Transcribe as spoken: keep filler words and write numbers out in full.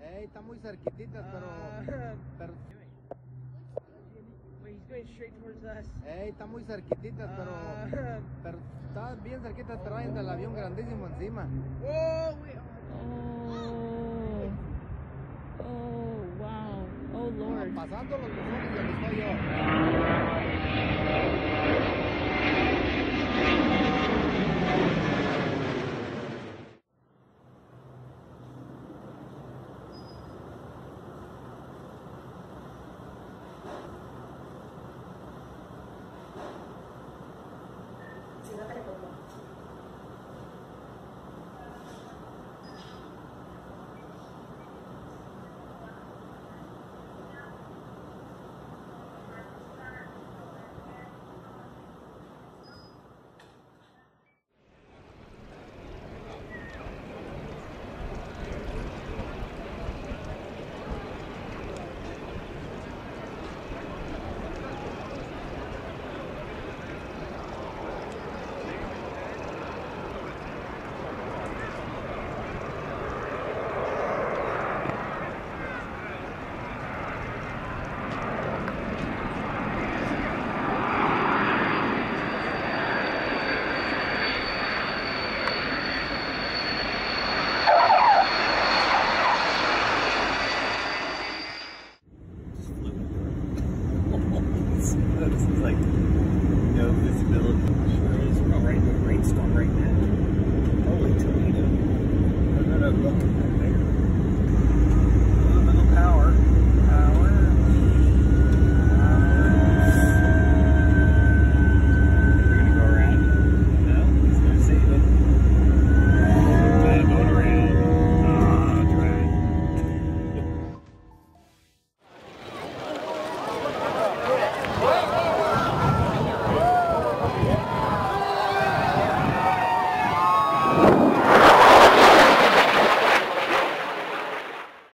Hey, está muy cerquititas, pero... pero... Wait, he's going straight towards us. Hey, está muy cerquititas, pero... pero está bien cerquita, pero hay el avión grandísimo encima. Oh, wait. Oh, oh, wow. Oh, Lord. Pasando los buzones donde estoy yo. Oh,